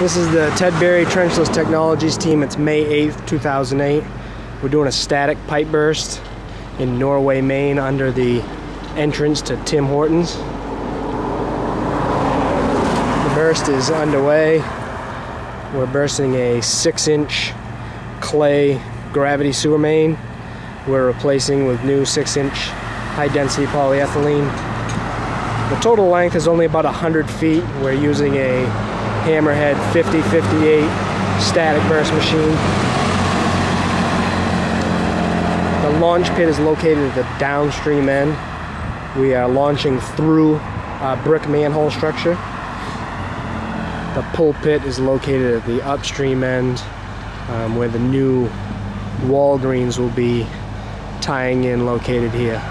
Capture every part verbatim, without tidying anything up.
This is the Ted Berry Trenchless Technologies team. It's May eighth, two thousand eight. We're doing a static pipe burst in Norway, Maine, under the entrance to Tim Hortons. The burst is underway. We're bursting a six inch clay gravity sewer main. We're replacing with new six inch high-density polyethylene. The total length is only about one hundred feet. We're using a Hammerhead fifty fifty-eight static burst machine. The launch pit is located at the downstream end. We are launching through a brick manhole structure. The pull pit is located at the upstream end, um, where the new Walgreens will be tying in, located here.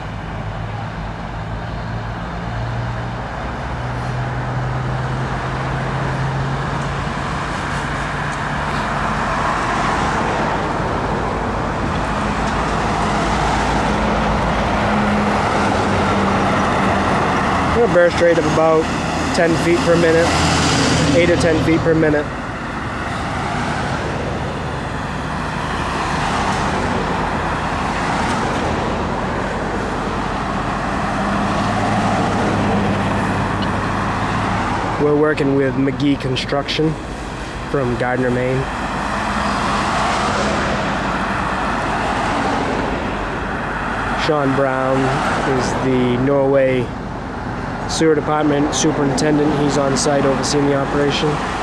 A burst rate of about ten feet per minute, eight or ten feet per minute. We're working with McGee Construction from Gardner, Maine. Sean Brown is the Norway Sewer Department Superintendent. He's on site overseeing the operation.